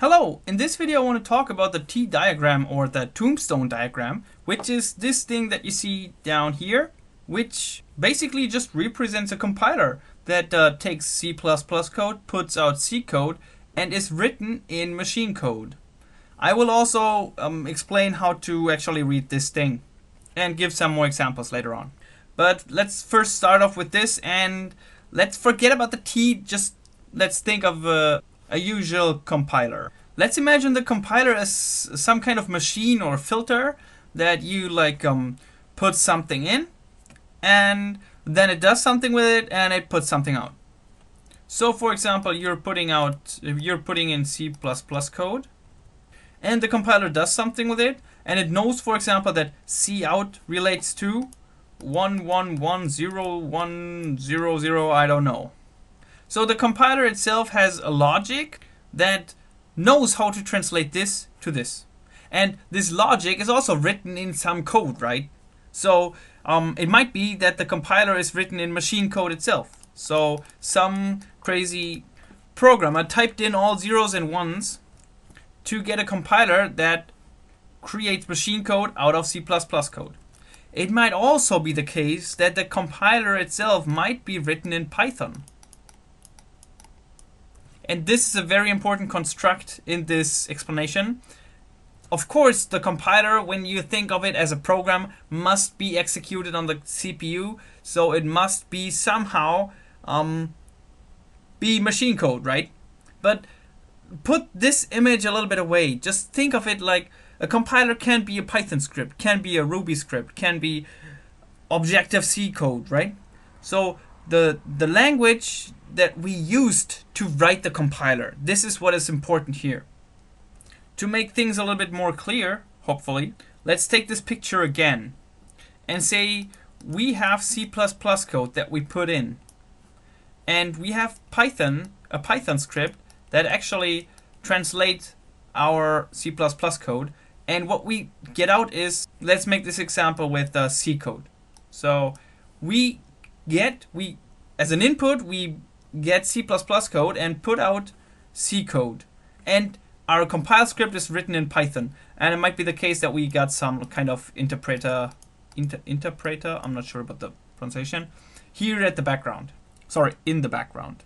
Hello! In this video I want to talk about the T-Diagram or the Tombstone diagram, which is this thing that you see down here, which basically just represents a compiler that takes C++ code, puts out C code, and is written in machine code. I will also explain how to actually read this thing and give some more examples later on. But let's first start off with this, and let's forget about the T, just let's think of a usual compiler. Let's imagine the compiler as some kind of machine or filter that you like put something in, and then it does something with it and it puts something out. So for example, you're putting in C++ code, and the compiler does something with it, and it knows, for example, that C out relates to 1110100, I don't know. So the compiler itself has a logic that knows how to translate this to this. And this logic is also written in some code, right? So it might be that the compiler is written in machine code itself. So some crazy programmer typed in all zeros and ones to get a compiler that creates machine code out of C++ code. It might also be the case that the compiler itself might be written in Python. And this is a very important construct in this explanation. Of course, the compiler, when you think of it as a program, must be executed on the CPU, so it must be somehow be machine code, right? But put this image a little bit away. Just think of it like a compiler can be a Python script, can be a Ruby script, can be Objective-C code, right? So the language that we used to write the compiler. This is what is important here. To make things a little bit more clear, hopefully, let's take this picture again and say we have C++ code that we put in, and we have Python, a Python script that actually translates our C++ code, and what we get out is, let's make this example with C code. So we as an input, we get C++ code and put out C code. And our compile script is written in Python. And it might be the case that we got some kind of interpreter, I'm not sure about the pronunciation, here at the background. Sorry, in the background.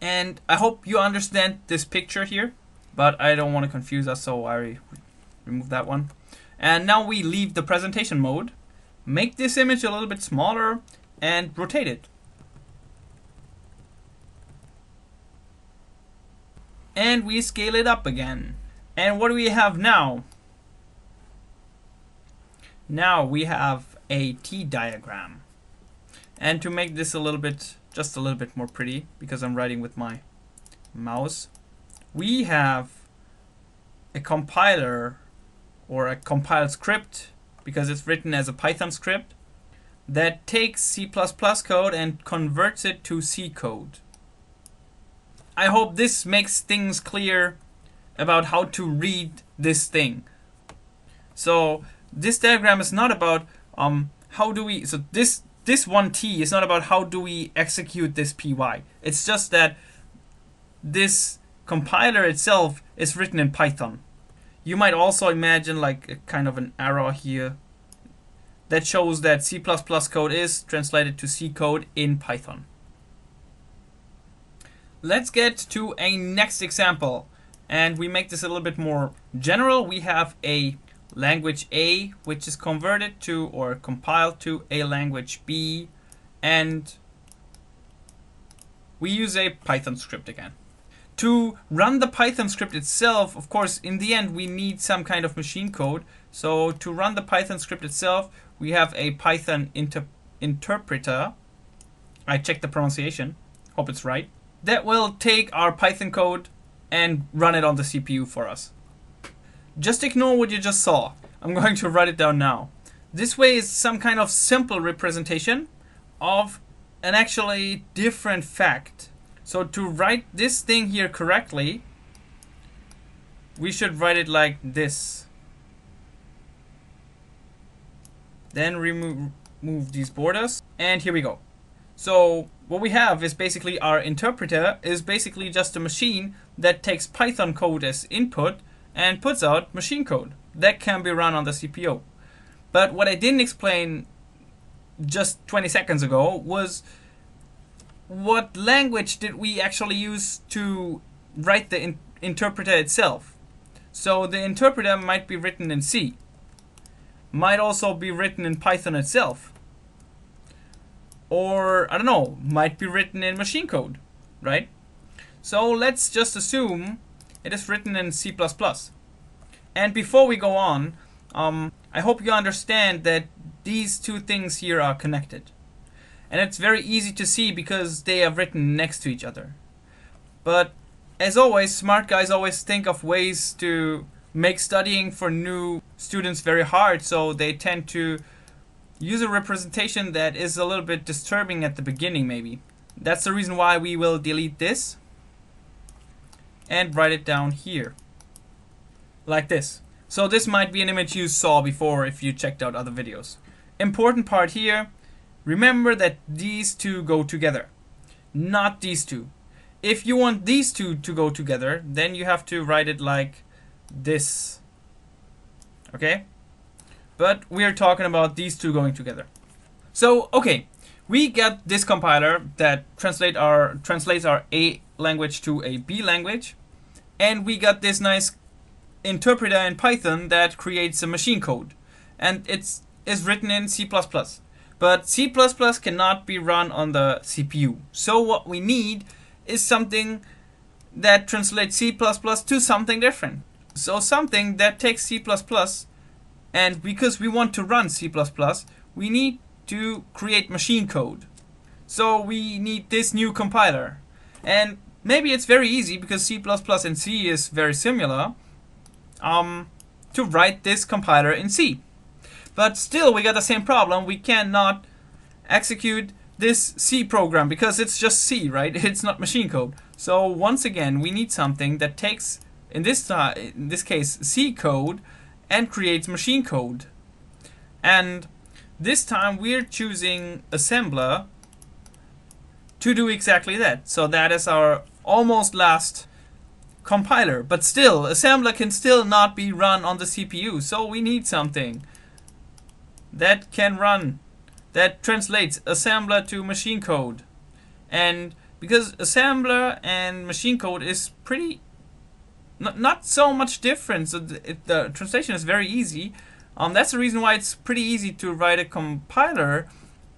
And I hope you understand this picture here, but I don't want to confuse us, so I remove that one. And now we leave the presentation mode, make this image a little bit smaller, and rotate it. And we scale it up again. And what do we have now? Now we have a T-diagram. And to make this a little bit, just a little bit more pretty, because I'm writing with my mouse, we have a compiler or a compiled script, because it's written as a Python script, that takes C++ code and converts it to C code. I hope this makes things clear about how to read this thing. So this diagram is not about how do we, so this one T is not about how do we execute this PY. It's just that this compiler itself is written in Python. You might also imagine like a kind of an arrow here that shows that C++ code is translated to C code in Python. Let's get to a next example, and we make this a little bit more general. We have a language A, which is converted to or compiled to a language B, and we use a Python script again. To run the Python script itself, of course, in the end, we need some kind of machine code. So to run the Python script itself, we have a Python interpreter. I checked the pronunciation, hope it's right. That will take our Python code and run it on the CPU for us. Just ignore what you just saw. I'm going to write it down now. This way is some kind of simple representation of an actually different fact. So to write this thing here correctly, we should write it like this. Then remove these borders, and here we go. So what we have is basically our interpreter is basically just a machine that takes Python code as input and puts out machine code that can be run on the CPU. But what I didn't explain just 20 seconds ago was what language did we actually use to write the interpreter itself. So the interpreter might be written in C, might also be written in Python itself, or I don't know, might be written in machine code, right? So let's just assume it is written in C++. And before we go on, I hope you understand that these two things here are connected. And it's very easy to see because they are written next to each other. But as always, smart guys always think of ways to make studying for new students very hard, so they tend to use a representation that is a little bit disturbing at the beginning maybe. That's the reason why we will delete this and write it down here, like this. So this might be an image you saw before if you checked out other videos. Important part here, remember that these two go together, not these two. If you want these two to go together, then you have to write it like this, okay? But we're talking about these two going together. So, okay, we got this compiler that translates our A language to a B language, and we got this nice interpreter in Python that creates a machine code, and it is written in C++. But C++ cannot be run on the CPU. So what we need is something that translates C++ to something different. So something that takes C++, and because we want to run C++, we need to create machine code. So we need this new compiler. And maybe it's very easy because C++ and C is very similar, to write this compiler in C. But still we got the same problem. We cannot execute this C program because it's just C, right? It's not machine code. So once again, we need something that takes, in this case, C code and creates machine code. And this time we're choosing assembler to do exactly that. So that is our almost last compiler, but still assembler can still not be run on the CPU. So we need something that can run, that translates assembler to machine code. And because assembler and machine code is pretty not so much different, so the translation is very easy. That's the reason why it's pretty easy to write a compiler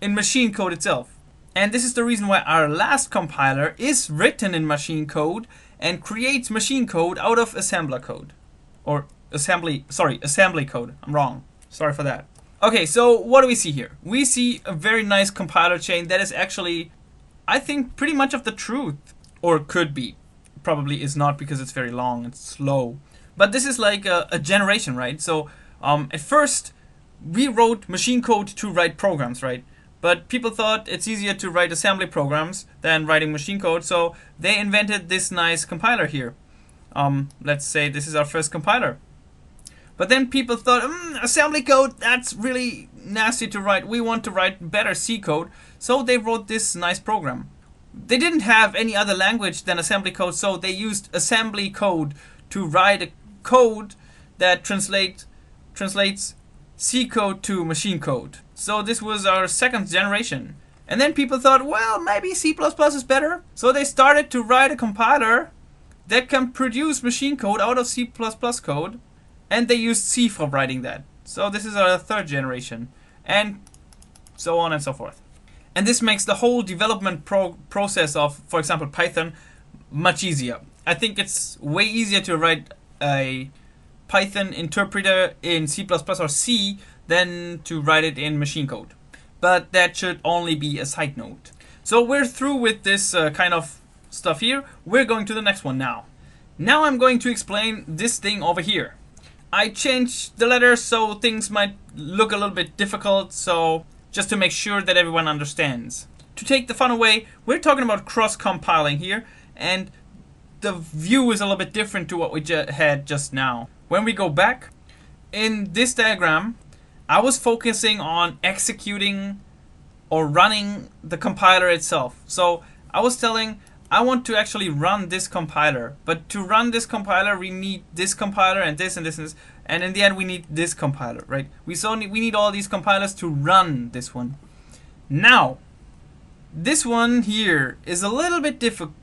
in machine code itself. And this is the reason why our last compiler is written in machine code and creates machine code out of assembler code. Or assembly code. I'm wrong. Sorry for that. Okay, so what do we see here? We see a very nice compiler chain that is actually, I think, pretty much of the truth. Or could be. Probably is not because it's very long, it's slow. But this is like a generation, right? So at first, we wrote machine code to write programs, right? But people thought it's easier to write assembly programs than writing machine code, so they invented this nice compiler here. Let's say this is our first compiler. But then people thought, assembly code, that's really nasty to write. We want to write better C code, so they wrote this nice program. They didn't have any other language than assembly code, so they used assembly code to write a code that translates C code to machine code. So this was our second generation. And then people thought, well, maybe C++ is better. So they started to write a compiler that can produce machine code out of C++ code. And they used C for writing that. So this is our third generation. And so on and so forth. And this makes the whole development process of, for example, Python much easier. I think it's way easier to write a Python interpreter in C++ or C than to write it in machine code. But that should only be a side note. So we're through with this kind of stuff here. We're going to the next one now. Now I'm going to explain this thing over here. I changed the letters so things might look a little bit difficult, so just to make sure that everyone understands. To take the fun away, we're talking about cross-compiling here, and the view is a little bit different to what we had just now. When we go back, in this diagram, I was focusing on executing or running the compiler itself. So I was telling I want to actually run this compiler, but to run this compiler we need this compiler and this and this and this, and in the end we need this compiler, right? We need all these compilers to run this one. Now this one here is a little bit different,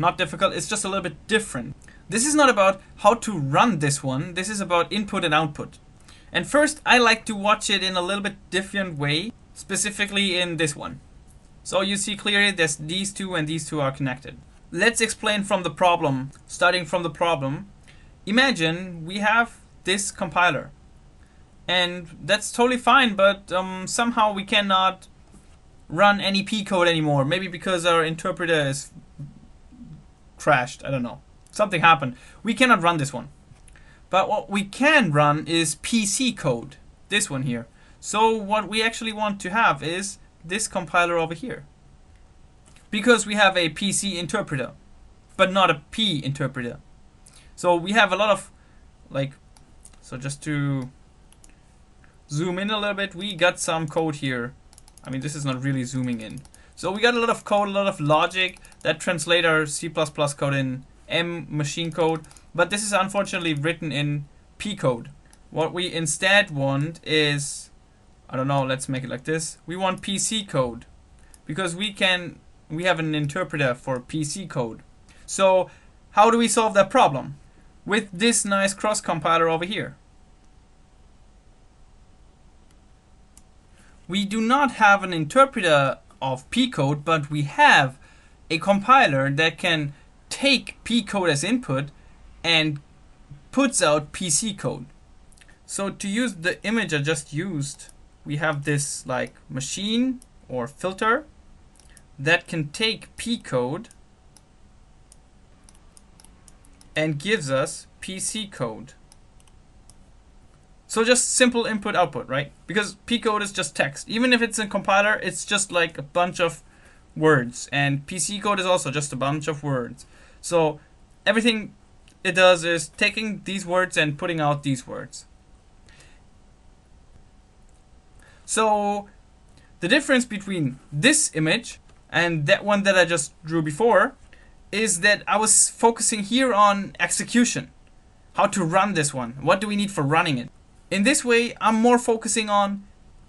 not difficult, it's just a little bit different. This is not about how to run this one, this is about input and output. And first I like to watch it in a little bit different way, specifically in this one. So you see clearly there's these two and these two are connected. Let's explain from the problem, starting from the problem. Imagine we have this compiler and that's totally fine, but somehow we cannot run any P code anymore, maybe because our interpreter is crashed, I don't know, something happened. We cannot run this one. But what we can run is PC code, this one here. So what we actually want to have is this compiler over here, because we have a PC interpreter, but not a P interpreter. So we have a lot of, like, so just to zoom in a little bit, we got some code here. I mean, this is not really zooming in. So we got a lot of code, a lot of logic that translate our C++ code in M machine code. But this is unfortunately written in P code. What we instead want is, I don't know, let's make it like this. We want PC code because we have an interpreter for PC code. So how do we solve that problem? With this nice cross compiler over here. We do not have an interpreter of P code, but we have a compiler that can take P code as input and puts out PC code. So to use the image I just used, we have this like machine or filter that can take P code and gives us PC code. So just simple input output, right? Because P code is just text. Even if it's in compiler, it's just like a bunch of words, and PC code is also just a bunch of words. So everything it does is taking these words and putting out these words. So the difference between this image and that one that I just drew before is that I was focusing here on execution, how to run this one, what do we need for running it. In this way I'm more focusing on,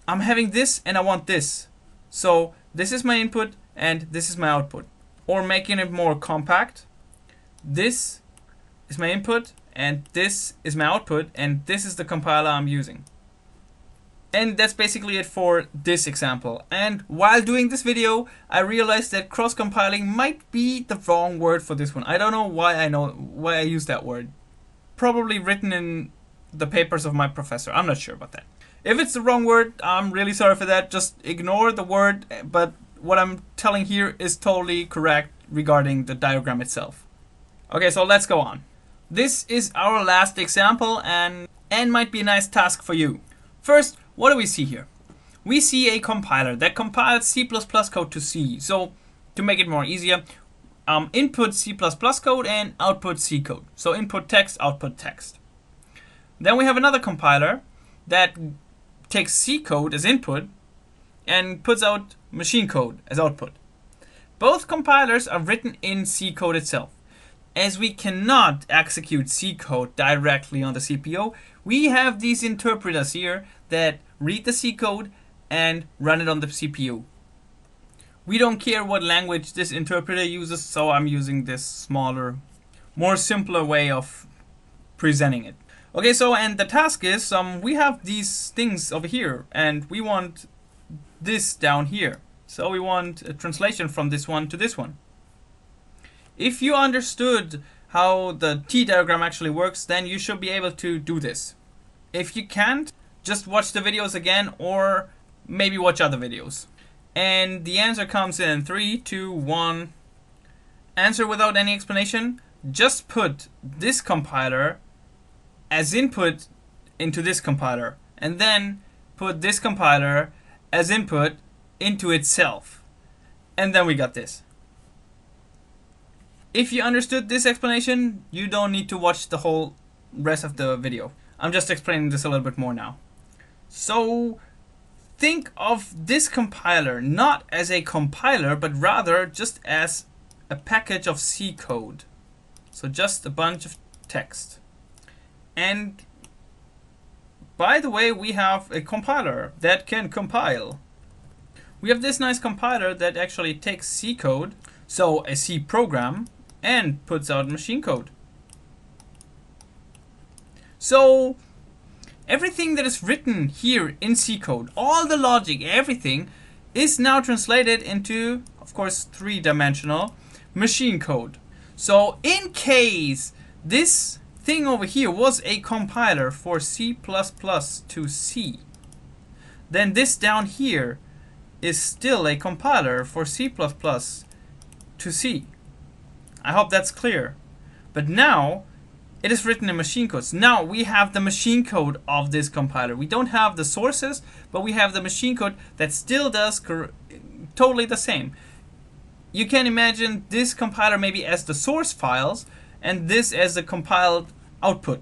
I'm having this and I want this, so this is my input and this is my output. Or making it more compact, this is my input and this is my output and this is the compiler I'm using. And that's basically it for this example. And while doing this video I realized that cross compiling might be the wrong word for this one. I don't know why I use that word. Probably written in the papers of my professor, I'm not sure about that. If it's the wrong word, I'm really sorry for that, just ignore the word, but what I'm telling here is totally correct regarding the diagram itself. Okay, so let's go on. This is our last example and might be a nice task for you. First, what do we see here? We see a compiler that compiles C++ code to C. So to make it more easier, input C++ code and output C code. So input text, output text. Then we have another compiler that takes C code as input and puts out machine code as output. Both compilers are written in C code itself. As we cannot execute C code directly on the CPU, we have these interpreters here that read the C code and run it on the CPU. We don't care what language this interpreter uses, so I'm using this smaller, more simpler way of presenting it. Okay, so and the task is, we have these things over here and we want this down here. So we want a translation from this one to this one. If you understood how the T-Diagram actually works, then you should be able to do this. If you can't, just watch the videos again or maybe watch other videos. And the answer comes in 3, 2, 1. Answer without any explanation. Just put this compiler as input into this compiler. And then put this compiler as input into itself. And then we got this. If you understood this explanation, you don't need to watch the whole rest of the video. I'm just explaining this a little bit more now. So think of this compiler not as a compiler, but rather just as a package of C code, so just a bunch of text. And by the way, we have a compiler that can compile. We have this nice compiler that actually takes C code, so a C program, and puts out machine code. So everything that is written here in C code, all the logic, everything, is now translated into, of course, three-dimensional machine code. So in case this thing over here was a compiler for C++ to C, then this down here is still a compiler for C++ to C. I hope that's clear. But now it is written in machine codes. Now we have the machine code of this compiler. We don't have the sources, but we have the machine code that still does totally the same. You can imagine this compiler maybe as the source files and this as the compiled output.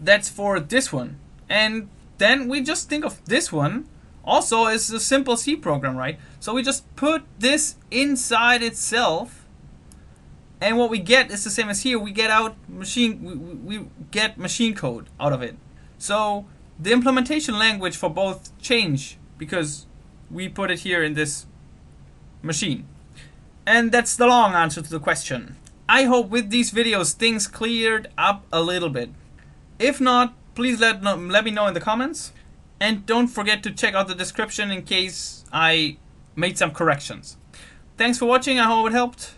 That's for this one. And then we just think of this one also as a simple C program, right? So we just put this inside itself, and what we get is the same as here. We get out machine, we get machine code out of it. So the implementation language for both change because we put it here in this machine. And that's the long answer to the question. I hope with these videos things cleared up a little bit. If not, please let me know in the comments. And don't forget to check out the description in case I made some corrections. Thanks for watching. I hope it helped.